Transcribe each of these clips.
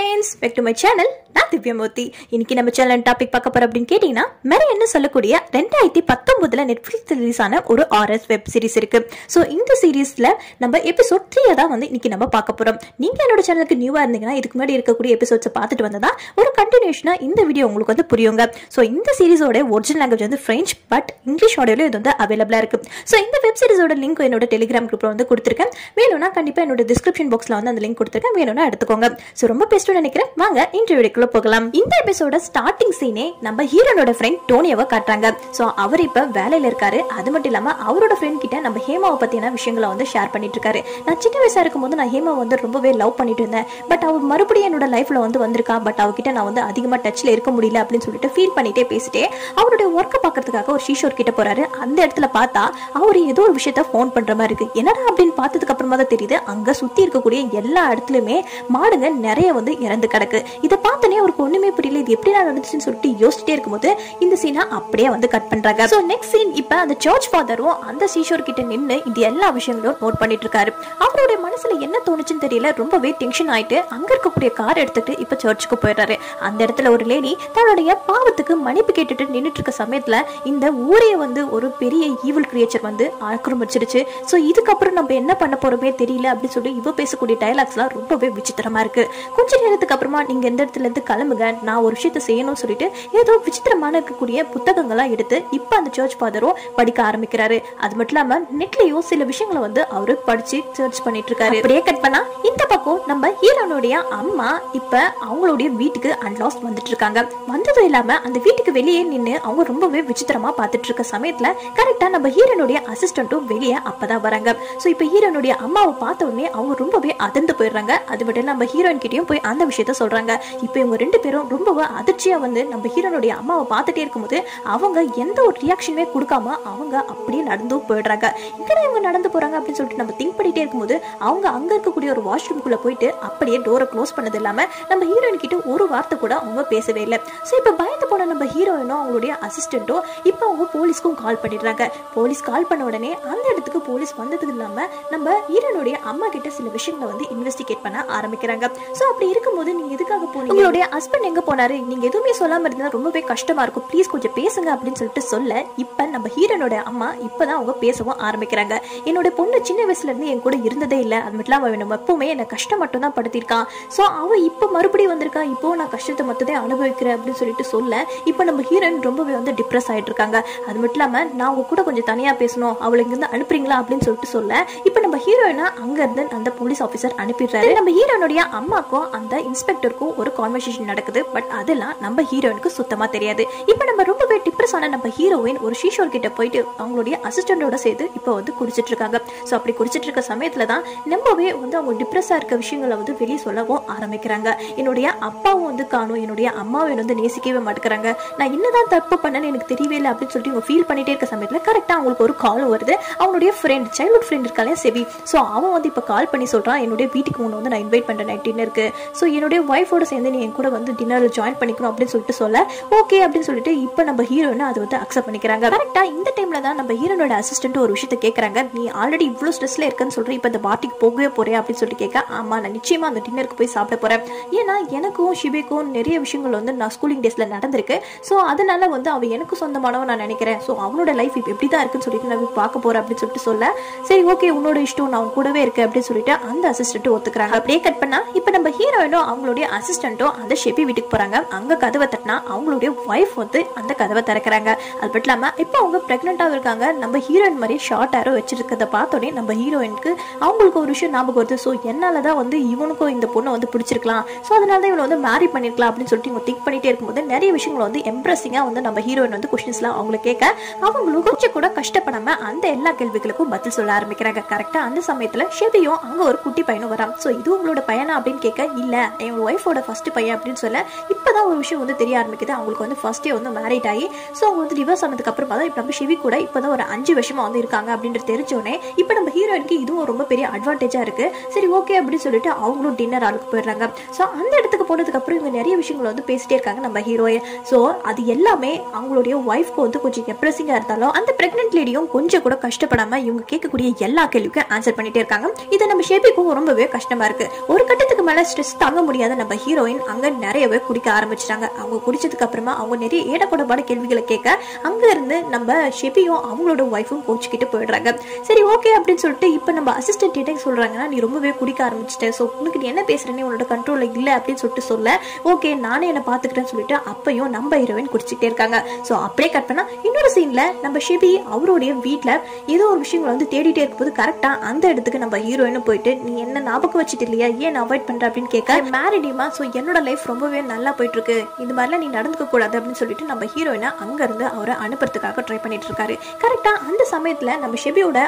friends, back to my channel. நான் திவ்யமூர்த்தி. இன்னைக்கு நம்ம சேனல் டாபிக் பார்க்க போற அப்படினு கேட்டினா, மேரி என்ன சொல்லக்கூடிய 2019ல நெட்ஃபிக்ஸ் ரிலீஸ் ஆன ஒரு ஆர்எஸ் வெப் சீரிஸ் இருக்கு. சோ இந்த சீரிஸ்ல நம்ம எபிசோட் 3 தான் வந்து இன்னைக்கு நம்ம பார்க்க போறோம். நீங்க என்னோட சேனலுக்கு நியூவா இருந்தீங்கன்னா இதுக்கு முன்னாடி இருக்கக்கூடிய எபிசோட்ஸ் பார்த்துட்டு வந்தா ஒரு கண்டினியூஷனா இந்த வீடியோ உங்களுக்கு வந்து புரியுங்க. சோ இந்த சீரிஸோட ஒரிஜினல் லாங்குவேஜ் வந்து French, பட் இங்கிலீஷ் ஆடியோல இது வந்து அவேலபிளா இருக்கு. சோ இந்த வெப் சீரிஸோட லிங்க் என்னோட Telegram குரூப்ல வந்து கொடுத்திருக்கேன். வேணும்னா கண்டிப்பா என்னோட டிஸ்கிரிப்ஷன் பாக்ஸ்ல வந்து அந்த லிங்க் கொடுத்திருக்கேன். வேணும்னா எடுத்துக்கோங்க. சோ ரொம்ப பெஸ்ட் நினைக்கிறேன். வாங்க இன்டர்வியூக்கு போகலாம். இந்த எபிசோட ஸ்டார்டிங் சீனே நம்ம ஹீரோனோட ஃப்ரெண்ட் டோனியாவை காட்டுறாங்க. சோ அவர் இப்ப வேலையில இருக்காரு. அது மட்டும் இல்லாம அவரோட ஃப்ரெண்ட் கிட்ட நம்ம ஹேமாவை பத்தின விஷயங்களை வந்து ஷேர் பண்ணிட்டு இருக்காரு. நான் சின்ன வயசா இருக்கும்போது நான் ஹேமா வந்து ரொம்பவே லவ் பண்ணிட்டு இருந்தேன். பட் அவ மறுபடியும் என்னோட லைஃப்ல வந்து வந்திருக்கா. பட் அவகிட்ட நான் வந்து அதிகமா டச்ல இருக்க முடியல அப்படின்னு சொல்லிட்டு ஃபீல் பண்ணிட்டே பேசிட்டே அவருடைய ஒர்க்கை பாக்கிறதுக்காக ஒரு ஷீஷோர் கிட்ட போறாரு. அந்த இடத்துல பார்த்தா அவரு ஏதோ ஒரு விஷயத்த போன் பண்ற மாதிரி இருக்கு. என்னடா அப்படின்னு பார்த்ததுக்கு அப்புறமா தான் தெரியுது அங்க சுத்தி இருக்கக்கூடிய எல்லா இடத்துலயுமே மாடுங்க நிறைய வந்து இறந்து கிடக்கு. இதை பார்த்து அவருக்கு ஒண்ணுமே புரியல. இது எப்படி நடந்துச்சுன்னு சொல்லிட்டு யோசிச்சுட்டே இருக்கும்போது இந்த சீனா அப்படியே வந்து கட் பண்றாங்க. சோ நெக்ஸ்ட் சீன் இப்ப அந்த சர்ச் ஃபாதரும் அந்த சீஷோர் கிட்ட நின்னு இந்த எல்லா விஷயங்களும் நோட் பண்ணிட்டு இருக்காரு. அவருடைய மனசுல என்ன தோணுச்சுன்னு தெரியல. ரொம்பவே டென்ஷன் ஆயிட்டு அங்க இருக்கக்கூடிய கார் எடுத்துட்டு இப்ப சர்ச்சுக்கு போயிடுறாரு. அந்த இடத்துல ஒரு லேடி தன்னுடைய பாவத்துக்கு மன்னிப்பு கேட்டுட்டு நின்றுட்டு இருக்க சமயத்துல இந்த ஊரைய வந்து ஒரு பெரிய ஈவில் கிரியேச்சர் வந்து ஆக்கிரமிச்சிருச்சு. சோ இதுக்கப்புறம் நம்ம என்ன பண்ண போறோமே தெரியல அப்படின்னு சொல்லி இவ பேசக்கூடிய டயலாக்ஸ் எல்லாம் ரொம்பவே விசித்திரமா இருக்கு. கொஞ்ச நேரத்துக்கு அப்புறமா நீங்க எந்த இடத்துல இருந்து கிளம்புங்க, நான் ஒரு விஷயத்த செய்யணும்னு சொல்லிட்டு ஏதோ விசித்திரமான இருக்கக்கூடிய புத்தகங்களா எடுத்து இப்ப அந்த சர்ச் ஃபாதரும் படிக்க ஆரம்பிக்கிறாரு. அது மட்டும் இல்லாம நெட்லயும் சில விஷயங்களை வந்து அவரு படிச்சு சர்ச் பண்ணிட்டு இருக்காரு. அப்படியே கட் பண்ணா இந்த பக்கம் நம்ம ஹீரோனுடைய அம்மா இப்ப அவங்களுடைய வீட்டுக்கு அன்லாஸ்ட் வந்துட்டு இருக்காங்க. வந்ததும் இல்லாம அந்த வீட்டுக்கு வெளியே நின்று அவங்க ரொம்பவே விசித்திரமா பார்த்துட்டு இருக்க சமயத்துல கரெக்டா நம்ம ஹீரோனுடைய அசிஸ்டன்ட்டும் வெளியே அப்பதான் வராங்க. சோ இப்ப ஹீரோனுடைய அம்மாவை பார்த்த உடனே அவங்க ரொம்பவே அதிர்ந்து போயிடுறாங்க. அது மட்டும் இல்லாம ஹீரோயின் கிட்டயும் போய் அந்த விஷயத்த சொல்றாங்க. இப்ப இவங்க ரெண்டு பேரும் ரொம்பவே அதிர்ச்சியா வந்து நம்ம ஹீரோனுடைய அம்மாவை பார்த்துட்டே இருக்கும்போது அவங்க எந்த ஒரு ரியாக்ஷனுமே கொடுக்காம அவங்க அப்படியே நடந்து போயிடுறாங்க. இங்கதான் இவங்க நடந்து போறாங்க அப்படின்னு சொல்லிட்டு நம்ம திங்க் பண்ணிட்டே இருக்கும்போது அவங்க அங்க இருக்கக்கூடிய ஒரு வாஷ்ரூம்குள்ள போயிட்டு அப்படியே டோரை க்ளோஸ் பண்ணது இல்லாம நம்ம ஹீரோயின் கிட்ட ஒரு வார்த்தை கூட அவங்க பேசவே இல்லை. ஸோ இப்ப பயந்து போன நம்ம ஹீரோயினும் அவங்களுடைய அசிஸ்டன்ட்டும் இப்ப அவங்க போலீஸ்க்கும் கால் பண்ணிடுறாங்க. போலீஸ் கால் பண்ண உடனே அந்த இடத்துக்கு போலீஸ் வந்தது இல்லாம நம்ம ஹீரோனுடைய அம்மா கிட்ட சில விஷயங்களை வந்து இன்வெஸ்டிகேட் பண்ண ஆரம்பிக்கிறாங்க. ஸோ அப்படி இருக்கும்போது நீங்க எதுக்காக போனீங்க, உங்களுடைய ஹஸ்பண்ட் எங்க போனாரு, நீங்க எதுவுமே சொல்லாம இருந்தா ரொம்பவே கஷ்டமா இருக்கும், ப்ளீஸ் கொஞ்சம் பேசுங்க அப்படின்னு சொல்லிட்டு சொல்ல இப்ப நம்ம ஹீரோனோட அம்மா இப்பதான் அவங்க பேசவும் ஆரம்பிக்கிறாங்க. என்னோட பொண்ணு சின்ன வயசுல இருந்து என் கூட இருந்ததே இல்லை. அது மட்டும் அவன் எப்பவுமே என்ன கஷ்டம் மட்டும் தான் படுத்திருக்கான். சோ அவன் இப்ப மறுபடியும் வந்திருக்கா, இப்போ நான் கஷ்டத்தை மட்டும் தான் அனுபவிக்கிறேன் அப்படின்னு சொல்லிட்டு சொல்ல இப்ப நம்ம ஹீரோயின் ரொம்பவே வந்து டிப்ரெஸ் ஆயிட்டு இருக்காங்க. அது மட்டும் இல்லாம நான் அவங்க கூட கொஞ்சம் தனியா பேசணும், அவளை இங்க இருந்து அனுப்புறீங்களா அப்படின்னு சொல்லிட்டு சொல்ல இப்ப நம்ம ஹீரோயினா அங்க இருந்து அந்த போலீஸ் ஆபீசர் அனுப்பிடுறாரு. நம்ம ஹீரோனுடைய அம்மாக்கும் அந்த இன்ஸ்பெக்டருக்கும் ஒரு கான்வர்சேஷன் நடக்குது. பட் அதெல்லாம் நம்ம ஹீரோயினுக்கு சுத்தமா தெரியாது. இப்ப நம்ம ரொம்பவே டிப்ரெஸ் ஆன நம்ம ஹீரோயின் ஒரு ஷீஷோர் கிட்ட போயிட்டு அவங்களுடைய அசிஸ்டண்டோட சேர்த்து இப்போ வந்து குடிச்சிட்டு இருக்காங்க. ஸோ அப்படி குடிச்சிட்டு இருக்க சமயத்துல தான் ரொம்பவே வந்து அவங்க டிப்ரெஸ்ஸா இருக்க விஷயங்களை வந்து வெளியே சொல்லவும் ஆரம்பிக்கிறாங்க. என்னுடைய அப்பாவும் வந்து காணும், என்னுடைய அம்மாவும் வந்து நேசிக்கவே மாட்டேங்கிறாங்க, நான் என்னதான் தப்பு பண்ணேன்னு எனக்கு தெரியவே இல்லை அப்படின்னு சொல்லிட்டு இவங்க ஃபீல் பண்ணிட்டே இருக்க சமயத்துல கரெக்டா அவங்களுக்கு ஒரு கால் வருது. அவங்களுடைய ஃப்ரெண்ட், சைல்ட்ஹுட் ஃப்ரெண்ட் இருக்காளே செவி, ஸோ அவன் வந்து இப்போ கால் பண்ணி சொல்றான் என்னுடைய வீட்டுக்கு முன்ன வந்து நான் இன்வைட் பண்றேன் டின்னருக்கு, ஸோ என்னுடைய ஒய்ஃபோட சேர்ந்து நீ என் கூட வந்து டின்னர் ஜாயின் பண்ணிக்கணும் அப்படின்னு சொல்லிட்டு சொல்ல ஓகே அப்படின்னு சொல்லிட்டு இப்போ நம்ம ஹீரோயினை அதை வந்து அக்செப்ட் பண்ணிக்கிறாங்க. கரெக்டா இந்த டைம்ல தான் நம்ம ஹீரோனோட அசிஸ்டன்ட் ஒரு விஷயத்த கேட்கறாங்க. நீ ஆல்ரெடி இவ்வளோ ஸ்ட்ரெஸ்ல இருக்கன்னு சொல்ற, இப்போ இந்த பார்ட்டிக்கு போகவே போறேன் அப்படின்னு சொல்லிட்டு கேட்க, ஆமா நான் நிச்சயமா அந்த டின்னருக்கு போய் சாப்பிட போறேன், ஏன்னா எனக்கும் ஷிபேக்கும் நிறைய விஷயங்கள் வந்து நான் ஸ்கூலிங் டேஸ்ல நடந்திருக்கு. ஸோ அதனால வந்து அவன் எனக்கு சொந்தமானவன் நான் நினைக்கிறேன். ஸோ அவனோட லைஃப் இப்போ எப்படி தான் இருக்குன்னு சொல்லிட்டு நான் பார்க்க போறேன் அப்படின்னு சொல்லிட்டு சொல்ல சரி ஓகே உன்னோட இஷ்டம், நான் கூடவே இருக்கேன் அப்படின்னு சொல்லிட்டு அந்த அசிஸ்டன்ட் ஒத்துக்கிறாங்க. அப்படியே கட் பண்ணா இப்போ நம்ம ஹீரோயினும் அவங்களுடைய அசிஸ்டன்ட்டோ அந்த ஷெபி வீட்டுக்கு போறாங்க. அங்க கதவை தட்டினா அவங்களுடைய வைஃப் வந்து அந்த கதவை திறக்கிறாங்க. அது மட்டும் இல்லாம இப்ப அவங்க பிரெக்னெண்டாவும் இருக்காங்க. நம்ம ஹீரோயின் மாதிரி ஷார்ட் ஹேரோ வச்சிருக்கிறத பார்த்தோன்னே நம்ம ஹீரோயினுக்கு அவங்களுக்கு ஒரு விஷயம் ஞாபகம் வருது. ஸோ என்னாலதான் வந்து இவனுக்கும் இந்த பொண்ணை வந்து பிடிச்சிருக்கலாம், ஸோ அதனாலதான் இவனை வந்து மேரி பண்ணிருக்கலாம் அப்படின்னு சொல்லிட்டு இவங்க திங்க் பண்ணிட்டே இருக்கும்போது நிறைய விஷயங்களை வந்து எம்ப்ரெஸிங்கா வந்து நம்ம ஹீரோயின் வந்து கொஸ்டின்ஸ்லாம் அவங்களை கேட்க அவங்களும் கொஞ்சம் கூட கஷ்டப்படாம அந்த எல்லா கேள்விகளுக்கும் பதில் சொல்ல ஆரம்பிக்கிறாங்க. கரெக்டா அந்த சமயத்துல ஷெபியும் அங்க ஒரு குட்டி பையனும் வரான். ஸோ இது உங்களோட பையனா அப்படின்னு கேட்க இல்ல என் ஒய்ஃபோட ஃபர்ஸ்ட் பையன் அப்படின்னு சொல்ல இப்பதான் ஒரு விஷயம் வந்து தெரிய ஆரம்பிக்குது. அவங்களுக்கு வந்து ஃபர்ஸ்ட் டே வந்து மேரிட் ஆகி ஸோ அவங்க வந்து டிவோர்ஸ் ஆனதுக்கு அப்புறமா தான் இப்போ நம்ம ஷிவி கூட இப்போதான் ஒரு 5 வருஷமா வந்து இருக்காங்க அப்படின்ற தெரிஞ்சோடனே இப்போ நம்ம ஹீரோயினுக்கு இதுவும் ரொம்ப பெரிய அட்வான்டேஜா இருக்கு. சரி ஓகே அப்படின்னு சொல்லிட்டு அவங்களும் டின்னர் ஆளுக்கு போயிடுறாங்க. ஸோ அந்த இடத்துக்கு போனதுக்கு அப்புறம் இவங்க நிறைய விஷயங்களை வந்து பேசிட்டே இருக்காங்க நம்ம ஹீரோயின். ஸோ அது எல்லாமே அவங்களுடைய ஒய்ஃப்க்கு வந்து கொஞ்சம் எப்ரெஸிங்கா இருந்தாலும் அந்த பிரெக்னென்ட் லேடியும் கொஞ்சம் கூட கஷ்டப்படாம இவங்க கேட்கக்கூடிய எல்லா கேள்விக்கும் ஆன்சர் பண்ணிட்டே இருக்காங்க. இதை நம்ம ஷேபிக்கும் ரொம்பவே கஷ்டமா இருக்கு. ஒரு கட்டத்துக்கு மேல ஸ்ட்ரெஸ் தாங்க முடியாத நம்ம ஹீரோயின் அங்க நிறையவே குடிக்க ஆரம்பிச்சிட்டாங்க. அவங்க குடிச்சதுக்கு அப்புறமா அவங்க நிறைய ஏடக்கூடமான கேள்விகளை கேட்க அங்க இருந்து நம்ம ஷெபியும் அவங்களோட ஒய்ஃபும் கோச்சிக்கிட்டு போயிடுறாங்க. சரி ஓகே அப்படின்னு சொல்லிட்டு இப்ப நம்ம அசிஸ்டன்ட் கிட்ட சொல்றாங்கன்னா நீ ரொம்பவே குடிக்க ஆரம்பிச்சிட்ட, சோ உனக்கு என்ன பேசுறேன்னு உன்னோட கண்ட்ரோல்ல இல்ல அப்படின்னு சொல்லிட்டு சொல்ல ஓகே நானே என்ன பாத்துக்கிறேன்னு சொல்லிட்டு அப்பையும் நம்ம ஹீரோயின் குடிச்சிட்டே இருக்காங்க. சோ அப்படியே கட் பண்ணா இன்னொரு சீன்ல நம்ம ஷெபி அவருடைய வீட்டுல ஏதோ ஒரு விஷயங்களை வந்து தேடிட்டே இருக்கும்போது கரெக்டா அந்த இடத்துக்கு நம்ம ஹீரோயினும் போயிட்டு நீ என்ன ஞாபகம் வச்சுட்டு இல்லையா, ஏன் அவாய்ட் பண்ற அப்படின்னு கேட்க மேரிடிமா சோ என்னோட லைஃப் ரொம்பவே நல்லா போயிட்டு இருக்கு, இந்த மாதிரிலாம் நீ நடந்துக்க கூடாது அப்படின்னு சொல்லிட்டு நம்ம ஹீரோயினா அங்க இருந்து அவரை அனுப்புறதுக்காக ட்ரை பண்ணிட்டு இருக்காரு. கரெக்டா அந்த சமயத்துல நம்ம ஷெபியோட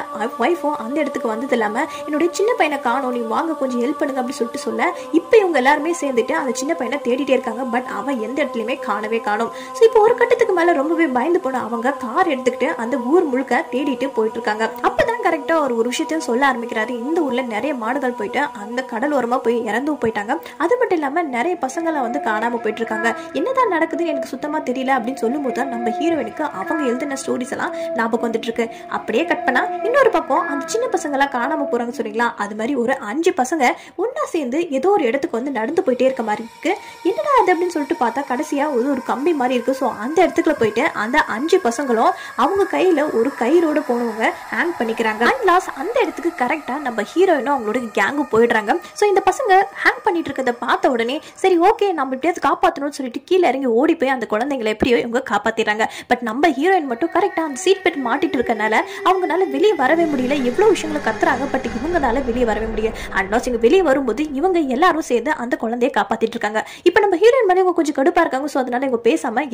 ஒய்ஃபும் அந்த இடத்துக்கு வந்தது இல்லாம என்னுடைய சின்ன பையனை காணோம், நீ வாங்க கொஞ்சம் ஹெல்ப் பண்ணுங்க அப்படின்னு சொல்லிட்டு சொல்ல இப்ப இவங்க எல்லாருமே சேர்ந்துட்டு அந்த சின்ன பையனை தேடிட்டே இருக்காங்க. பட் அவன் எந்த இடத்துலயுமே காணவே காணும். சோ இப்போ ஒரு கட்டத்துக்கு மேல ரொம்பவே பயந்து போன அவங்க கார் எடுத்துக்கிட்டு அந்த ஊர் முழுக்க தேடிட்டு போயிட்டு இருக்காங்க. அப்பதான் கரெக்டா அவர் ஒரு விஷயத்தையும் சொல்ல ஆரம்பிக்கிறாரு, இந்த ஊர்ல நிறைய மாடுகள் போயிட்டு அந்த கடலோரமா போய் இறந்து போயிட்டாங்க, அது மட்டும் இல்லாம நிறைய பசங்களை வந்து காணாம போயிட்டு இருக்காங்க, என்னதான் நடக்குதுன்னு எனக்கு சுத்தமா தெரியல அப்படின்னு சொல்லும் போது நம்ம ஹீரோயினுக்கு அவங்க எழுதின ஸ்டோரிஸ் எல்லாம் ஞாபகம் வந்துட்டு இருக்கு. அப்படியே கட் பண்ணா இன்னொரு பக்கம் அந்த சின்ன பசங்க எல்லாம் காணாம போறாங்கன்னு சொன்னீங்களா, அது மாதிரி ஒரு 5 பசங்க ஒன்னா சேர்ந்து ஏதோ ஒரு இடத்துக்கு வந்து நடந்து போயிட்டே இருக்க மாதிரி இருக்கு. என்னடா அது அப்படின்னு சொல்லிட்டு பார்த்தா கடைசியா ஒரு கம்பி மாதிரி இருக்கு. ஸோ அந்த இடத்துக்குள்ள போயிட்டு அந்த 5 பசங்களும் அவங்க கையில ஒரு கயிறோட போனவங்க ஹேங் பண்ணிக்கிறாங்க. அண்ட் லாஸ்ட் அந்த இடத்துக்கு கரெக்டா நம்ம ஹீரோயினும் அவங்களோட கேங்கும் போயிடுறாங்க. ஸோ இந்த பசங்க ஹேங் பண்ணிட்டு இருக்கிறத பார்த்த உடனே சரி ஓகே நம்ம எப்படியாவது காப்பாற்றணும்னு சொல்லிட்டு கீழே இறங்கி ஓடி போய் அந்த குழந்தைங்களை எப்படியோ இவங்க காப்பாத்திடுறாங்க. பட் நம்ம ஹீரோயின் மட்டும் கரெக்டாக அந்த சீட் பெல்ட் மாட்டிட்டு இருக்கனால அவங்களால வெளியே வரவே முடியல. எவ்வளோ விஷயங்களை கத்துறாங்க பட் இவங்களால வெளியே வரவே முடியல. அண்ட் இவங்க வெளியே வரும்போது இவங்க எல்லாரும் சேர்ந்து அந்த குழந்தைய காப்பாத்திட்டு இருக்காங்க. இப்போ நம்ம ஹீரோயின் மாதிரி இவங்க கொஞ்சம் கடுப்பா இருக்காங்க. ஸோ அதனால இவங்க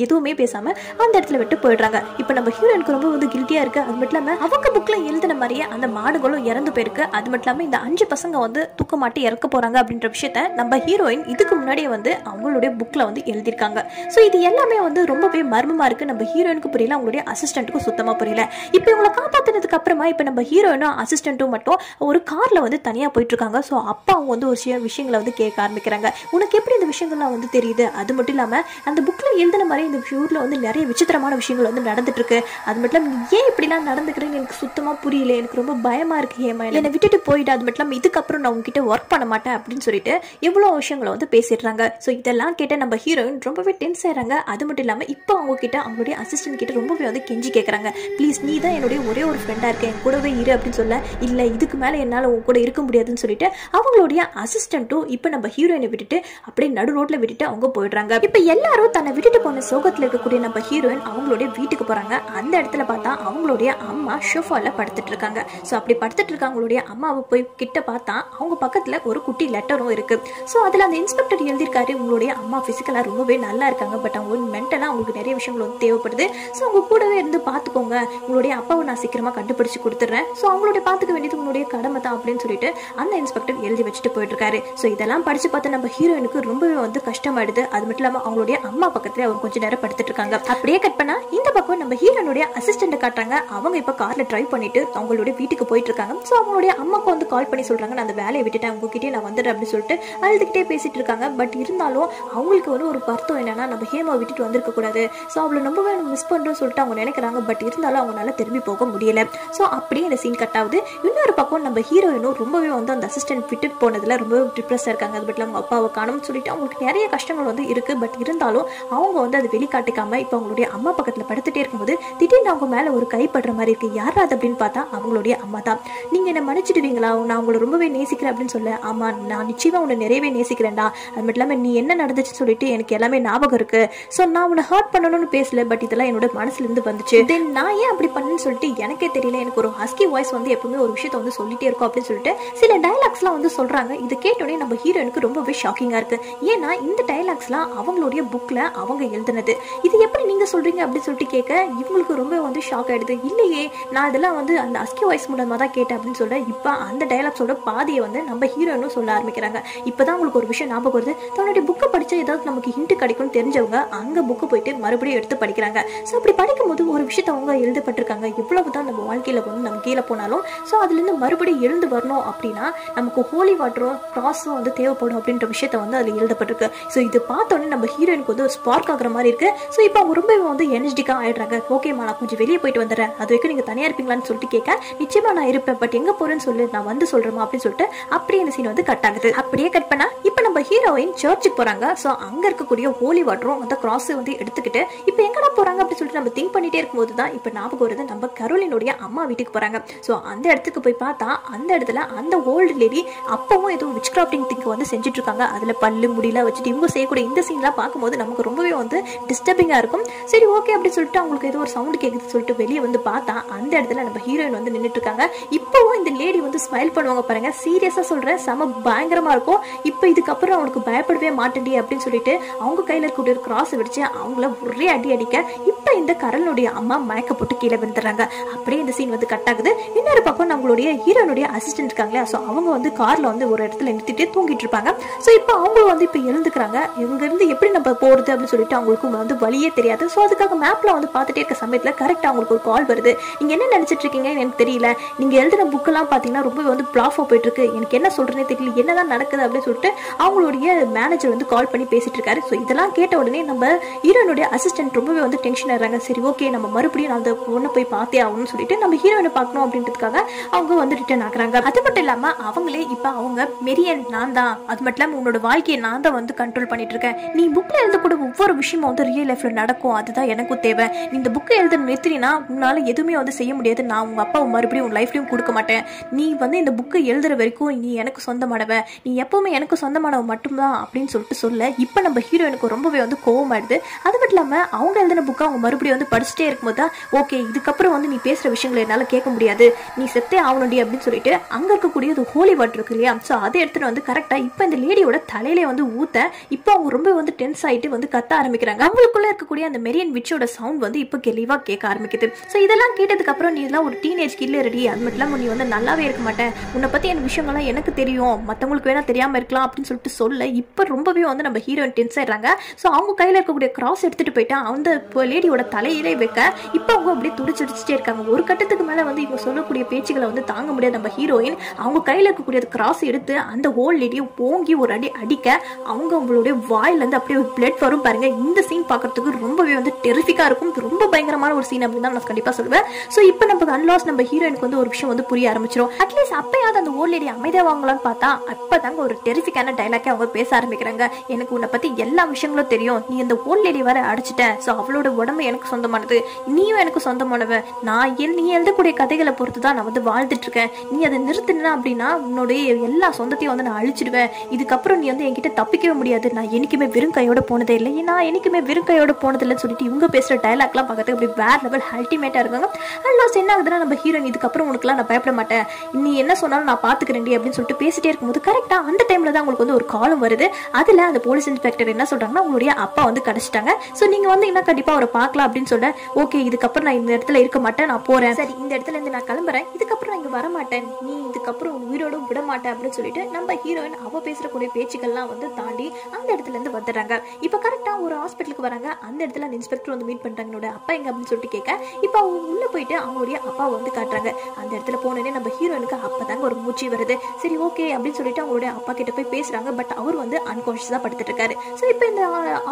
எதுவுமே பேசாம அந்த இடத்துல விட்டு போயிடுறாங்க. இப்போ நம்ம ஹீரோயினுக்கு ரொம்ப வந்து கில்ட்டியா இருக்கு. அது மட்டும் இல்லாம அவங்க புக்ல எழுதின மாதிரியே அந்த மாடுகளும் இறந்து போயிருக்கு. அது மட்டும் இல்லாம இந்த 5 பசங்க வந்து தூக்க மாட்டி இறக்க போறாங்க அப்படின்ற விஷயத்த நம்ம ஹீரோயின் இதுக்கு முன்னாடியே வந்து அவங்களுடைய புக்ல வந்து எழுதிருக்காங்க. சோ இது எல்லாமே வந்து ரொம்பவே மர்மமா இருக்கு. நம்ம ஹீரோயினுக்கு புரியல, அவங்களுடைய அசிஸ்டன்ட்டுக்கும் சுத்தமா புரியல. இப்போ இவங்களை காப்பாத்தினதுக்கு அப்புறமா இப்ப நம்ம ஹீரோயினும் அசிஸ்டன்ட்டும் மட்டும் ஒரு கார்ல வந்து தனியா போயிட்டு இருக்காங்க. சோ அப்பா அவங்க வந்து ஒரு சில விஷயங்களை வந்து கேட்க ஆரம்பிக்கிறாங்க, உனக்கு எப்படி இந்த விஷயங்கள்லாம் வந்து தெரியுது, அது மட்டும் இல்லாம அந்த புக்ல எழுதின மாதிரி இந்த ஊர்ல வந்து நிறைய விசித்திரமான விஷயங்கள் வந்து நடந்துட்டு இருக்கு, அது மட்டும் இல்லாம ஏன் இப்படிலாம் நடந்துக்கிறேன்னு எனக்கு சுத்தமா புரியல, எனக்கு ரொம்ப பயமா இருக்கு, ஏமா என்னை விட்டுட்டு போயிட்டு அது மட்டும் இல்லாம இதுக்கப்புறம் நான் உங்ககிட்ட ஒர்க் பண்ண மாட்டேன் அப்படின்னு சொல்லிட்டு எவ்வளோ விஷயங்களை வந்து பேசிடுறாங்க. ஸோ இதெல்லாம் கேட்ட நம்ம ஹீரோயின் ரொம்பவே டென்ஸ் ஆயிடுறாங்க. அது மட்டும் இல்லாமல் இப்போ அவங்க கிட்ட அவங்களுடைய அசிஸ்டன்ட் கிட்ட ரொம்பவே வந்து கெஞ்சி கேட்குறாங்க, ப்ளீஸ் நீ தான் என்னுடைய ஒரே ஒரு ஃப்ரெண்டாக இருக்கேன், என் கூடவே இரு அப்படின்னு சொல்ல இல்லை இதுக்கு மேலே என்னால் உங்க கூட இருக்க முடியாதுன்னு சொல்லிட்டு அவங்களுடைய அசிஸ்டண்ட்டும் இப்போ நம்ம ஹீரோயினை விட்டுட்டு அப்படியே நடு ரோட்டில் விட்டுட்டு அவங்க போயிடுறாங்க. இப்போ எல்லாரும் தன்னை விட்டுட்டு போன சோகத்தில் இருக்கக்கூடிய நம்ம ஹீரோயின் அவங்களுடைய வீட்டுக்கு போகிறாங்க. அந்த இடத்துல பார்த்தா அவங்களுடைய அம்மா ஷோஃபாவில் படுத்துட்டு இருக்காங்க. ஸோ அப்படி படுத்துட்டு இருக்க அவங்களுடைய அம்மாவை போய் கிட்ட பார்த்தா அவங்க பக்கத்தில் ஒரு குட்டி லெட்டரும் இருக்கு. ஸோ அதில் அந்த இன்ஸ்பெக்டர் எழுதியிருக்காரு, உங்களுடைய அம்மா ஃபிசிக்கலாக ரொம்பவே நல்லா இருக்காங்க, பட் அவங்க மென்டலாக அவங்களுக்கு நிறைய விஷயங்கள் வந்து தேவைப்படுது, ஸோ அவங்க கூடவே இருந்து பார்த்துக்கோங்க, உங்களுடைய அப்பாவை நான் சீக்கிரமாக கண்டுபிடிச்சு கொடுத்துட்றேன், ஸோ அவங்களுடைய பார்த்துக்க வேண்டியது உங்களுடைய கடமை தான் அப்படின்னு சொல்லிட்டு அந்த இன்ஸ்பெக்டர் எழுதி வச்சுட்டு போயிட்டு இருக்காரு. ஸோ இதெல்லாம் படிச்சு பார்த்து நம்ம ஹீரோயினுக்கு ரொம்பவே வந்து கஷ்டமாயிடுது. அது மட்டும் இல்லாமல் அவங்களுடைய அம்மா பக்கத்துல அவங்க கொஞ்சம் நேரம் படுத்துட்டு இருக்காங்க. அப்படியே கட் பண்ணா இந்த பக்கம் நம்ம ஹீரோயினுடைய அசிஸ்டன்ட் காட்டுறாங்க, அவங்க இப்போ கார்ல டிரைவ் பண்ணிட்டு அவங்களுடைய வீட்டுக்கு போயிட்டு இருக்காங்க. ஸோ அவங்களுடைய அம்மாவுக்கு வந்து கால் பண்ணி சொல்றாங்க, நான் அந்த வேலையை விட்டுட்டேன், உங்ககிட்டே நான் வந்துடுறேன் அப்படின்னு சொல்லிட்டு அழுதுகிட்டே பேசிட்டு இருக்காங்க. பட் இருந்தாலும் அவங்களுக்கு வந்து ஒரு பர்த்தம் என்னன்னா நம்ம ஹேமாவை விட்டுட்டு வந்திருக்க கூடாது, ஸோ அவளை ரொம்பவே மிஸ் பண்றோம் சொல்லிட்டு அவங்க நினைக்கிறாங்க. பட் இருந்தாலும் அவங்களால திரும்பி போக முடியல. ஸோ அப்படியே இந்த சீன் கட் ஆகுது. இன்னொரு பக்கம் நம்ம ஹீரோயினும் ரொம்பவே வந்து அந்த அசிஸ்டன்ட் விட்டுட்டு போனதுல ரொம்பவே டிப்ரெஸ்ஸா இருக்காங்க. அது மட்டும் அவங்க அப்பாவை காணும்னு சொல்லிட்டு அவங்களுக்கு நிறைய கஷ்டங்கள் வந்து இருக்கு. பட் இருந்தாலும் அவங்க வந்து அதை வெளிக்காட்டிக்காம இப்போ அவங்களுடைய அம்மா பக்கத்துல படுத்துட்டே இருக்கும்போது திடீர்னு அவங்க மேல ஒரு கைப்படுற மாதிரி இருக்கு. யாராவது அப்படின்னு பார்த்தா அவங்களுடைய அம்மா தான். நீங்க என்ன மன்னிச்சிடுவீங்களா, நான் அவங்களை ரொம்பவே நேசிக்கிறேன் அப்படின்னு சொல்ல ஆமா நான் நிச்சயமா உன்னை நிறையவே நேசிக்கிறேன்டா, அது மட்டும் இல்லாமல் நீ என்ன நடந்துச்சுன்னு சொல்லிட்டு எனக்கு எல்லாமே ஞாபகம் இருக்கு, ஸோ நான் உன்னை ஹர்ட் பண்ணணும்னு பேசல, பட் இதெல்லாம் என்னோட மனசுல இருந்து வந்துச்சு, தென் நான் ஏன் அப்படி பண்ணேன்னு சொல்லிட்டு எனக்கே தெரியல, எனக்கு ஒரு ஹஸ்கி வாய்ஸ் வந்து எப்பவுமே ஒரு விஷயத்த வந்து சொல்லிட்டே இருக்கும் அப்படின்னு சொல்லிட்டு சில டைலாக்ஸ்லாம் வந்து சொல்றாங்க. இது கேட்டோடனே நம்ம ஹீரோயினுக்கு ரொம்பவே ஷாக்கிங்கா இருக்கு. ஏன்னா இந்த டைலாக்ஸ்லாம் அவங்களுடைய புக்ல அவங்க எழுதுனது. இது எப்படி நீங்க சொல்றீங்க அப்படின்னு சொல்லிட்டு கேட்க இவங்களுக்கு ரொம்ப வந்து ஷாக் ஆயிடுது. இல்லையே நான் இதெல்லாம் வந்து அந்த ஹஸ்கி வாய்ஸ் மூலமா தான் கேட்டேன் அப்படின்னு சொல்ல இப்போ அந்த டைலாக்ஸோட பாதியை வந்து நம்ம ஹீரோயினும் சொல்ல ஆரம்பிக்கிறாங்க. இப்பதான் உங்களுக்கு ஒரு விஷயம் ஞாபகம் வருது, தன்னுடைய புக்கை படிச்சா ஏதாவது நமக்கு ஹிண்ட் கிடைக்கும்னு தெரிஞ்சவங்க அங்க புக்கு போயிட்டு மறுபடியும் எடுத்து படிக்கிறாங்க. ஸோ அப்படி படிக்கும்போது ஒரு விஷயத்த அவங்க எழுதப்பட்டிருக்காங்க, எவ்வளவுதான் நம்ம வாழ்க்கையில வந்து நம்ம கீழே போனாலும் ஸோ அதுல இருந்து மறுபடியும் எழுந்து வரணும் அப்படின்னா நமக்கு ஹோலி வாட்டரும் கிராஸும் வந்து தேவைப்படும் அப்படின்ற விஷயத்த வந்து அதுல எழுதப்பட்டிருக்கு. ஸோ இது பார்த்தோன்னே நம்ம ஹீரோயினுக்கு வந்து ஒரு ஸ்பார்க் ஆகுற மாதிரி இருக்கு. ஸோ இப்போ அவங்க ரொம்ப வந்து எனர்ஜிட்டிக்காக ஆயிடுறாங்க. ஓகேமா நான் கொஞ்சம் வெளியே போயிட்டு வந்துடுறேன், அது வரைக்கும் நீங்க தனியா இருப்பீங்களான்னு சொல்லிட்டு கேட்க நிச்சயமா நான் இருப்பேன், பட் எங்க போறேன்னு சொல்லு, நான் வந்து சொல்றேன் அப்படின்னு சொல்லிட்டு அப்படியே இந்த சீன் வந்து கட் ஆகுது. அப்படியே கட் பண்ணா இப்ப நம்ம ஹீரோயின் சர்ச்சுக்கு போறாங்க. சோ அங்க இருக்கக்கூடிய ஹோலி வாட்டரும் அந்த கிராஸ் வந்து எடுத்துக்கிட்டு இப்ப எங்கடா போறாங்க அப்படின்னு சொல்லிட்டு நம்ம திங்க் பண்ணிட்டே இருக்கும் போதுதான் இப்ப ஞாபகம் வருது, நம்ம கரோலினுடைய அம்மா வீட்டுக்கு போறாங்க. சோ அந்த இடத்துக்கு போய் பார்த்தா அந்த இடத்துல அந்த ஓல்டு லேடி அப்பவும் ஏதோ விச் கிராஃப்டிங் திங்க் வந்து செஞ்சுட்டு இருக்காங்க. அதுல பல்லு முடியெல்லாம் வச்சுட்டு இவங்க செய்யக்கூடிய இந்த சீன்லாம் பார்க்கும்போது நமக்கு ரொம்பவே வந்து டிஸ்டர்பிங்கா இருக்கும். சரி ஓகே அப்படின்னு சொல்லிட்டு அவங்களுக்கு ஏதோ ஒரு சவுண்ட் கேட்குதுன்னு சொல்லிட்டு வெளியே வந்து பார்த்தா அந்த இடத்துல நம்ம ஹீரோயின் வந்து நின்றுட்டு இருக்காங்க. இப்பவும் இந்த லேடி வந்து ஸ்மைல் பண்ணுவாங்க பாருங்க, சீரியஸா சொல்றேன், செம பயங்கரமா இருக்கும். இப்ப இதுக்கப்புறம் அவங்களுக்கு பயப்படவே மாட்டேன்டி அப்படின்னு சொல்லிட்டு அவங்க கையில இருக்கக்கூடிய ஒரு கிராஸ் விடுச்சு அவங்கள ஒரே அடி அடிக்க இப்ப இந்த கரலுடைய அம்மா மயக்க போட்டு கீழே விழுந்துடுறாங்க. அப்படியே இந்த சீன் வந்து கட் ஆகுது. இன்னொரு பக்கம் நம்மளுடைய ஹீரோனுடைய அசிஸ்டன்ட் இருக்காங்களே, ஸோ அவங்க வந்து கார்ல வந்து ஒரு இடத்துல நிறுத்திட்டு தூங்கிட்டு இருப்பாங்க. ஸோ இப்போ அவங்களும் வந்து இப்போ எழுந்துக்கிறாங்க. இவங்க இருந்து எப்படி நம்ம போறது அப்படின்னு சொல்லிட்டு அவங்களுக்கு வந்து வழியே தெரியாது. ஸோ அதுக்காக மேப்ல வந்து பார்த்துட்டே இருக்க சமயத்தில் கரெக்டாக அவங்களுக்கு ஒரு கால் வருது. நீங்க என்ன நினைச்சிட்டு இருக்கீங்க எனக்கு தெரியல, நீங்க எழுதின புக்கெல்லாம் பார்த்தீங்கன்னா ரொம்ப வந்து பிளாஃபா போயிட்டு இருக்கு, எனக்கு என்ன சொல்றேன்னே தெரியல, என்னதான் நடக்குது அப்படின்னு சொல்லிட்டு அவங்களுடைய மேனேஜர் வந்து கால் பண்ணி பேசிட்டு இருக்காரு. ஸோ இதெல்லாம் கேட்ட உடனே நம்ம ஹீரோனுடைய அசிஸ்டன்ட் ரொம்பவே வந்து டென்ஷன் ஆகிறாங்க. சரி ஓகே நம்ம மறுபடியும் அந்த பொண்ணை போய் பார்த்தே ஆகணும்னு சொல்லிட்டு நம்ம ஹீரோயினை பார்க்கணும் அப்படின்றதுக்காக அவங்க வந்து ரிட்டர்ன் ஆகுறாங்க. அது மட்டும் இல்லாம அவங்களே இப்ப அவங்க மெரியன் நான் தான், அது மட்டும் இல்லாம உன்னோட வாழ்க்கையை நான் தான் வந்து கண்ட்ரோல் பண்ணிட்டு இருக்கேன், நீ புக்ல எழுதக்கூட ஒவ்வொரு விஷயமும் வந்து ரியல் லைஃப்ல நடக்கும், அதுதான் எனக்கும் தேவை, நீ இந்த புக்கை எழுத நிறுத்தினா உன்னால எதுவுமே வந்து செய்ய முடியாது, நான் உங்க அப்பா மறுபடியும் உன் லைஃப்லயும் கொடுக்க மாட்டேன், நீ வந்து இந்த புக்கை எழுதுற வரைக்கும் நீ எனக்கு சொந்தமானவ, நீ எப்பவுமே எனக்கு சொந்தமானவ மட்டும்தான் அப்படின்னு சொல்லிட்டு சொல்ல இப்ப நம்ம ஹீரோயினுக்கு ரொம்பவே வந்து கோவம் ஆயிடுது. அது மட்டும் இல்லாம அவங்க எழுதின புக்கை அவங்க மறுபடியும் வந்து படிச்சுட்டே இருக்கும்போது தான் ஓகே இதுக்கப்புறம் வந்து நீ பேசுற விஷயங்களை என்னால கேட்க முடியாது, நீ செத்தே ஆகணும்டி அப்படின்னு சொல்லிட்டு அங்க இருக்கக்கூடிய ஒரு ஹோலி வாட்டர் இருக்கு இல்லையா, ஸோ அதை எடுத்துட்டு வந்து கரெக்டா இப்ப இந்த லேடியோட தலையில வந்து ஊத்த இப்போ அவங்க ரொம்ப வந்து டென்ஸ் ஆயிட்டு வந்து கத்த ஆரம்பிக்கிறாங்க. அவங்களுக்குள்ள இருக்கக்கூடிய அந்த மெரியன் விச்சோட சவுண்ட் வந்து இப்ப தெளிவா கேட்க ஆரம்பிக்குது. ஸோ இதெல்லாம் கேட்டதுக்கு அப்புறம் நீ எல்லாம் ஒரு டீனேஜ் கில்ல ரெடி, அது மட்டும் இல்லாம நீ வந்து நல்லாவே இருக்க மாட்டேன், உன்னை பத்தி என் விஷயங்கள்லாம் எனக்கு தெரியும், மற்றவங்களுக்கு வேணா தெரியாம இருக்கலாம் அப்படின்னு சொல்லிட்டு சொல்ல இப்ப ரொம்பவே வந்து நம்ம ஹீரோயின் டென்ஸ் ஆயிடுறாங்க. ஸோ அவங்க கையில இருக்கக்கூடிய கிராஸ் எடுத்துட்டு போயிட்டா அந்த லேடியோட தலையிலே வைக்க இப்ப அவங்க அப்படியே துடிச்சிடிச்சிட்டே இருக்காங்க. ஒரு கட்டத்துக்கு மேல வந்து இவங்க சொல்லக்கூடிய பேச்சுகளை வந்து தாங்க முடியாது நம்ம ஹீரோயின். அவங்க கையில இருக்கக்கூடிய கிராஸ் எடுத்து அந்த ஹோல் லேடியை ஓங்கி ஒரு அடி அடிக்க அவங்க அவங்களுடைய வாயில இருந்து அப்படியே ஒரு பிளட் வரும் பாருங்க. இந்த சீன் பாக்குறதுக்கு ரொம்பவே வந்து டெரிஃபிக்கா இருக்கும், ரொம்ப பயங்கரமான ஒரு சீன் அப்படின்னு தான் நான் கண்டிப்பா சொல்லுவேன். ஸோ இப்போ நம்ம அன்லாஸ் நம்ம ஹீரோயினுக்கு வந்து ஒரு விஷயம் வந்து புரிய ஆரம்பிச்சிடும். அட்லீஸ்ட் அப்பயாவது அந்த ஹோல் லேடி அமைதியாவாங்களான்னு பார்த்தா அப்பதாங்க ஒரு டெரிஃபிக்கான டைலாக்கே அவங்க பேச ஆரம்பிக்கிறாங்க. எனக்கு உன்னை பத்தி எல்லா விஷயங்களும் தெரியும், நீ அந்த ஹோல் லேடி வர அடிச்சிட்ட, ஸோ அவளோட உடம்பு எனக்கு சொந்தமானது, நீயும் எனக்கு சொந்தமானவ, நான் நீ எழுதக்கூடிய கதைகளை பொறுத்து தான் நான் வந்து வாழ்ந்துட்டு இருக்கேன், நீ அதை நிறுத்தினா அப்படின்னா உன்னுடைய எல்லா சொந்தத்தையும் வந்து நான் அழிச்சிடுவேன், இதுக்கப்புறம் நீ வந்து என்கிட்ட தப்பிக்கவே முடியாது, நான் என்னைக்குமே வெறும் கையோட போனதே இல்லை, நான் என்னைக்குமே வெறும் கையோட போனதில்லைன்னு சொல்லிட்டு இவங்க பேசுற டைலாக்லாம் பார்க்கறதுக்கு அப்படி வேற லெவல் அல்டிமேட்டா இருக்காங்க. அட்லாஸ் என்ன ஆகுதுன்னா நம்ம ஹீரோயின் இதுக்கப்புறம் உனக்குலாம் நான் பயப்பட மாட்டேன், நீ என்ன சொன்னாலும் நான் பாத்துக்கிறேன்டி அப்படின்னு சொல்லிட்டு பேசிட்டே இருக்கும்போது கரெக்டா அந்த டைம்ல தான் உங்களுக்கு வந்து ஒரு காலம் வருது. அதுல அந்த போலீஸ் இன்ஸ்பெக்டர் என்ன சொல்றாங்கன்னா உங்களுடைய அப்பா வந்து கிடைச்சிட்டாங்க, சோ நீங்க வந்து என்ன கண்டிப்பா அவரை பார்க்கலாம் அப்படின்னு சொல்ல ஓகே இதுக்கப்புறம் நான் இந்த இடத்துல இருக்க மாட்டேன், நான் போறேன், சரி இந்த இடத்துல இருந்து நான் கிளம்புறேன், இதுக்கப்புறம் நான் இங்க வரமாட்டேன், நீ இதுக்கப்புறம் உயிரோட விட மாட்டேன் அப்படின்னு சொல்லிட்டு நம்ம ஹீரோயின் அவ பேசுறக்கூடிய பேச்சுக்கள்லாம் வந்து தாண்டி அந்த இடத்துல இருந்து வந்துடுறாங்க. இப்ப கரெக்டா ஒரு ஹாஸ்பிட்டலுக்கு வராங்க. அந்த இடத்துல அந்த இன்ஸ்பெக்டர் வந்து மீட் பண்றாங்க, என்னோட அப்பா எங்க அப்படின்னு சொல்லிட்டு கேட்க இப்ப அவங்க உள்ள போயிட்டு அவங்களுடைய அப்பா வந்து காட்டுறாங்க. அந்த இடத்துல போனோடனே நம்ம ஹீரோயினுக்கு அப்பதாங்க ஒரு மூச்சு வருது. சரி ஓகே அப்படின்னு சொல்லிட்டு அவங்களுடைய அப்பா கிட்ட போய் பேசுறாங்க, பட் அவர் வந்து அன்கான்ஷியஸா படுத்துட்டு இருக்காரு. சோ இப்ப இந்த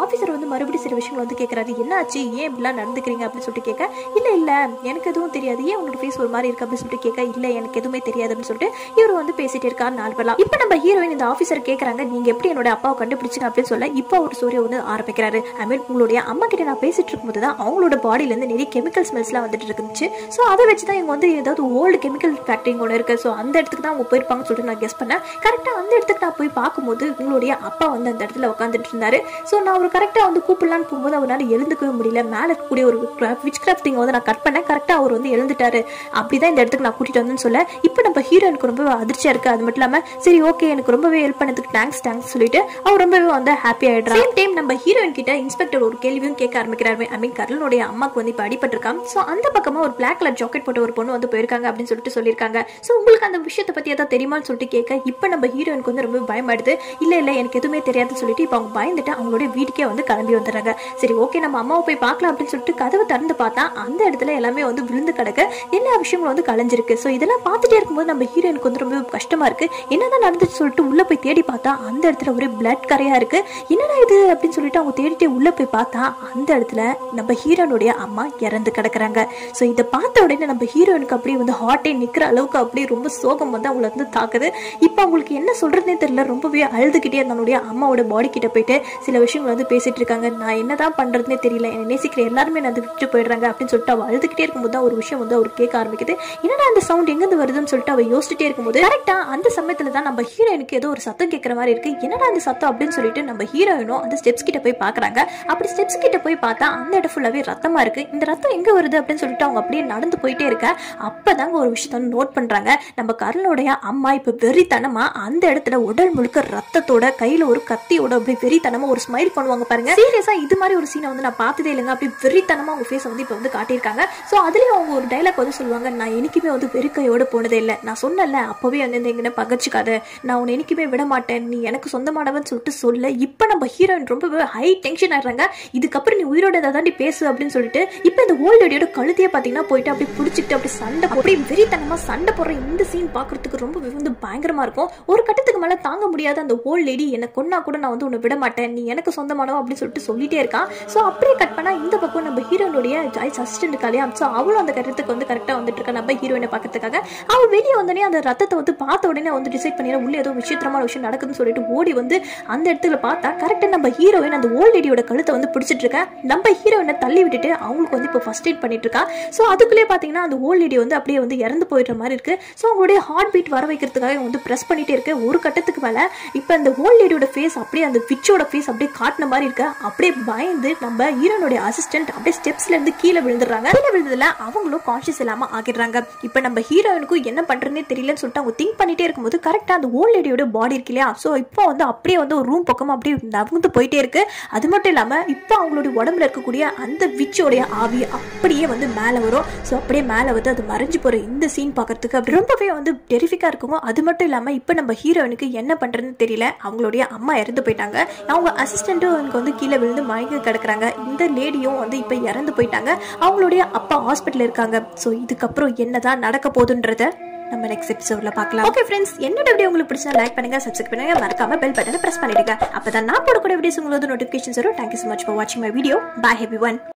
ஆபீசர் வந்து மறுபடியும் சில விஷயங்கள் வந்து கேட்கறாரு, என்ன ஆச்சு ஏன் இப்படிலாம் நடந்துக்கிறீங்க அப்படின்னு சொல்லிட்டு கேட்க இல்ல இல்ல எனக்கு எதுவும் தெரியாது, ஏன் உங்களோட ஃபேஸ் ஒரு மாதிரி இருக்கு அப்படின்னு சொல்லிட்டு கேட்க இல்ல எனக்கு எதுவுமே தெரியாது அப்படின்னு சொல்லிட்டு இவர் வந்து பேசிட்டே இருக்காரு. நாலு பேர்லாம் இப்ப நம்ம ஹீரோயின் இந்த ஆபீசர் கேட்கறாங்க, நீங்க எப்படி என்னோட அப்பாவை கண்டுபிடிச்சிங்க அப்படின்னு சொல்ல இப்ப ஒரு சூரிய வந்து ஆரம்பிக்கிறாரு. ஐ மீன் உங்களுடைய அம்மா கிட்ட நான் பேசிட்டு இருக்கும்போது தான் அவங்களோட பாடியில இருந்து நிறைய கெமிக்கல் ஸ்மெல்ஸ் எல்லாம் வந்துட்டு இருந்துச்சு. சோ அதை வச்சுதான் இவங்க வந்து ஏதாவது ஓல்டு கெமிக்கல் ஃபேக்டரி ஒன்று இருக்கு, சோ அந்த இடத்துக்கு தான் அவங்க போயிருப்பாங்கன்னு சொல்லிட்டு நான் கெஸ் பண்ணேன். கரெக்டா அந்த இடத்துக்கு நான் போய் பார்க்கும்போது உங்களுடைய அப்பா வந்து அந்த இடத்துல உட்காந்துட்டு இருந்தாரு. சோ நான் ஒரு கரெக்டா வந்து கூப்பிடலான்னு போகும்போது அவனால எழுந்துக்கவே முடியல, மேல கூடிய ஒரு விச் கிராஃப்டிங் வந்து நான் கட் பண்ணேன், கரெக்டா அவர் வந்து எழுந்துட்டாரு, அப்படிதான் இந்த இடத்துக்கு நான் கூட்டிட்டு வந்தேன்னு சொல்ல இப்ப நம்ம ஹீரோனுக்கு ரொம்ப அதிர்ச்சியா இருக்கு. அது மட்டும் இல்லாம சரி ஓகே எனக்கு ரொம்பவே ஹெல்ப் பண்ணதுக்கு தேங்க்ஸ் சொல்லிட்டு அவர் ரொம்பவே வந்து ஹாப்பி ஆயிடுறா. சேம் டைம் நம்ம ஹீரோயின் கிட்ட இன்ஸ்பெக்டர் ஒரு கேள்வியும் கேட்க ஆரம்பிக்கிறாரு. ஐ மீன் கர்லனுடைய அம்மாக்கு வந்து இப்ப அடிபட்டிருக்கான். சோ அந்த பக்கமா ஒரு பிளாக் கலர் ஜாக்கெட் போட்டு ஒரு பொண்ணு வந்து போயிருக்காங்க அப்படின்னு சொல்லிட்டு சொல்லியிருக்காங்க. சோ உங்களுக்கு அந்த விஷயத்தை பத்தி ஏதாவது தெரியுமான்னு சொல்லிட்டு கேட்க இப்ப நம்ம ஹீரோயினுக்கு வந்து ரொம்ப பயமாடுது. இல்ல இல்ல எனக்கு எதுவுமே தெரியாதுன்னு சொல்லிட்டு இப்ப அவங்க பயந்துட்டு அவங்களுடைய வீட்டுக்கே வந்து கிளம்பி வந்துடுறாங்க. சரி ஓகே நம்ம அம்மாவை போய் பார்க்கலாம் அப்படின்னு சொல்லிட்டு கதவை திறந்து பார்த்தா அந்த இடத்துல எல்லாமே வந்து விழுந்து கிடக்கு, எல்லா விஷயங்களும் வந்து கலைஞ்சிருக்கு. சோ இதெல்லாம் பார்த்துட்டே இருக்கும்போது நம்ம ஹீரோயினுக்கு வந்து ரொம்ப கஷ்டமா இருக்கு, என்னதான் நடந்துச்சு சொல்லிட்டு உள்ள போய் தேடி பார்த்தா அந்த இடத்துல ஒரே பிளட் கரையா இருக்கு. என்னடா இது அப்படின்னு சொல்லிட்டு அவங்க தேடிட்டே உள்ள போய் பார்த்தா அந்த இடத்துல நம்ம ஹீரோனுடைய அம்மா இறந்து கிடக்குறாங்க. சோ இதை பார்த்த உடனே நம்ம ஹீரோ ஹீரோயினுக்கு அப்படியே வந்து ஹார்ட்டே நிற்கிற அளவுக்கு அப்படியே ரொம்ப சோகம் வந்து அவங்களை வந்து தாக்குது. இப்போ அவங்களுக்கு என்ன சொல்கிறதுனே தெரியல, ரொம்பவே அழுதுகிட்டே தன்னுடைய அம்மாவோட பாடி கிட்ட போயிட்டு சில விஷயங்கள் வந்து பேசிகிட்டு இருக்காங்க. நான் என்ன தான் பண்ணுறதுனே தெரியல, என்னை நேசிக்கிற எல்லாருமே நான் விட்டு போயிடுறாங்க அப்படின்னு சொல்லிட்டு அவள் அழுதுகிட்டே இருக்கும்போது தான் ஒரு விஷயம் வந்து அவர் கேட்க ஆரம்பிக்குது. என்னன்னா அந்த சவுண்ட் எங்கேருந்து வருதுன்னு சொல்லிட்டு அவள் யோசிச்சுட்டே இருக்கும்போது கரெக்டாக அந்த சமயத்தில் தான் நம்ம ஹீரோயினுக்கு ஏதோ ஒரு சத்தம் கேட்குற மாதிரி இருக்குது. என்னடா அந்த சத்தம் அப்படின்னு சொல்லிட்டு நம்ம ஹீரோயினும் அந்த ஸ்டெப்ஸ் கிட்ட போய் பார்க்குறாங்க. அப்படி ஸ்டெப்ஸ் கிட்ட போய் பார்த்தா அந்த இடம் ஃபுல்லாகவே ரத்தமாக இருக்குது. இந்த ரத்தம் எங்கே வருது அப்படின்னு சொல்லிட்டு அவங்க அப்படியே நடந்து போயிட்டே இருக்க அப்பதாங்க ஒரு விஷயத்த நோட் பண்றாங்க. நம்ம கருணோடைய அம்மா இப்ப வெறித்தனமா அந்த இடத்துல உடல் முழுக்க ரத்தத்தோட கையில ஒரு கத்தியோட அப்படி வெறித்தனமா ஒரு ஸ்மைல் பண்ணுவாங்க பாருங்க. சீரியஸா இது மாதிரி ஒரு சீனை வந்து நான் பார்த்ததே இல்லைங்க. அப்படி வெறித்தனமா அவங்க ஃபேஸ் வந்து இப்ப வந்து காட்டியிருக்காங்க. சோ அதுலயும் அவங்க ஒரு டைலாக் வந்து சொல்லுவாங்க, நான் எனக்குமே வந்து வெறுக்கையோட போனதே இல்லை, நான் சொன்னல அப்பவே வந்து எங்கன்னு பகச்சிக்காத, நான் உன்னை எனக்குமே விட மாட்டேன், நீ எனக்கு சொந்தமானவன்னு சொல்லிட்டு சொல்ல. இப்ப நம்ம ஹீரோயின் ரொம்ப ஹை டென்ஷன் ஆயிடுறாங்க. இதுக்கப்புறம் நீ உயிரோட ஏதாவது பேசு அப்படின்னு சொல்லிட்டு இப்ப இந்த ஓல்ட் அடியோட கழுத்தையே பாத்தீங்கன்னா போயிட்டு அப்படி பிடிச்சிட்டு அப்படி சண்டை அப்படி வெறித்தனமா சண்டை போடுற இந்த சீன் பாக்குறதுக்கு ரொம்ப வந்து பயங்கரமா இருக்கும். ஒரு கட்டத்துக்கு மேல தாங்க முடியாத அந்த ஓல்ட் லேடி என்ன கொன்னா கூட நான் வந்து உன்னை விட மாட்டேன், நீ எனக்கு சொந்தமானவன் அப்படின்னு சொல்லிட்டு சொல்லிட்டே இருக்கான். சோ அப்படியே கட் பண்ணா இந்த பக்கம் நம்ம ஹீரோயினுடைய ஜாய்ஸ் அசிஸ்டன்ட் இருக்காளே, சோ அவளும் அந்த கட்டத்துக்கு வந்து கரெக்டா வந்துட்டு இருக்கா நம்ம ஹீரோயினை பாக்கிறதுக்காக. அவ வெளியே வந்தோடனே அந்த ரத்தத்தை வந்து பார்த்த உடனே வந்து டிசைட் பண்ணிடுற உள்ள ஏதோ விசித்திரமான விஷயம் நடக்குதுன்னு சொல்லிட்டு ஓடி வந்து அந்த இடத்துல பார்த்தா கரெக்டா நம்ம ஹீரோயின் அந்த ஓல்ட் லேடியோட கழுத்தை வந்து பிடிச்சிட்டு இருக்கா. நம்ம ஹீரோயினை தள்ளி விட்டுட்டு அவங்களுக்கு வந்து இப்போ ஃபர்ஸ்ட் எய்ட் பண்ணிட்டு இருக்கா. சோ அதுக்குள்ளே பாத்தீங்கன்னா அந்த ஓல்ட் லேடி வந்து அப்படியே வந்து இறந்து போயிடுற மாதிரி இருக்கு. சோ அவங்களுடைய ஹார்ட் பீட் வர வைக்கிறதுக்காக வந்து பிரஸ் பண்ணிட்டே இருக்கு. ஒரு கட்டத்துக்கு மேல இப்ப அந்த ஓல்ட் லேடியோட ஃபேஸ் அப்படியே அந்த விச்சோட ஃபேஸ் அப்படியே காட்டின மாதிரி இருக்கு. அப்படியே பயந்து நம்ம ஹீரோனுடைய அசிஸ்டன்ட் அப்படியே ஸ்டெப்ஸ்ல இருந்து கீழே விழுந்துடுறாங்க. கீழே விழுந்ததுல அவங்களும் கான்சியஸ் இல்லாம ஆகிடுறாங்க. இப்ப நம்ம ஹீரோயினுக்கும் என்ன பண்றதுன்னே தெரியலன்னு சொல்லிட்டு அவங்க திங்க் பண்ணிட்டே இருக்கும்போது கரெக்டா அந்த ஓல்ட் லேடியோட பாடி இருக்கு இல்லையா, சோ இப்போ வந்து அப்படியே வந்து ஒரு ரூம் பக்கம் அப்படியே நகர்ந்து போயிட்டே இருக்கு. அது மட்டும் இல்லாம இப்போ அவங்களுடைய உடம்புல இருக்கக்கூடிய அந்த விச்சோடைய ஆவி அப்படியே வந்து மேலே வரும். ஸோ அப்படியே மேலே வந்து அது மறைஞ்சு போகிற இந்த சீன் பார்க்கறதுக்கு அப்படி ரொம்பவே வந்து டெரிஃபிக்காக இருக்குமோ. அது மட்டும் இல்லாமல் இப்போ நம்ம ஹீரோயினுக்கு என்ன பண்ணுறதுன்னு தெரியல. அவங்களுடைய அம்மா இறந்து போயிட்டாங்க, அவங்க அசிஸ்டண்ட்டும் அவனுக்கு வந்து கீழே விழுந்து மயங்கி கிடக்குறாங்க. இந்த லேடியும் வந்து இப்போ இறந்து போயிட்டாங்க, அவங்களுடைய அப்பா ஹாஸ்பிட்டலில் இருக்காங்க. ஸோ இதுக்கப்புறம் என்ன தான் நடக்க போகுதுன்றத நம்ம நெக்ஸ்ட் எபிசோட்ல பார்க்கலாம். ஓகே ஃப்ரெண்ட்ஸ், என்னோட வீடியோ உங்களுக்கு பிடிச்சா லைக் பண்ணுங்க, சப்ஸ்கிரைப் பண்ணுங்க, மறக்காம பெல் பட்டனை பிரஸ் பண்ணிடுங்க. அப்பதான் நான் போடக்கூடிய வீடியோஸ் உங்களுக்கு நோட்டிஃபிகேஷன் வரும். தேங்க்யூ ஸோ மச் ஃபார் வாட்சிங் மை வீடியோ. Bye everyone.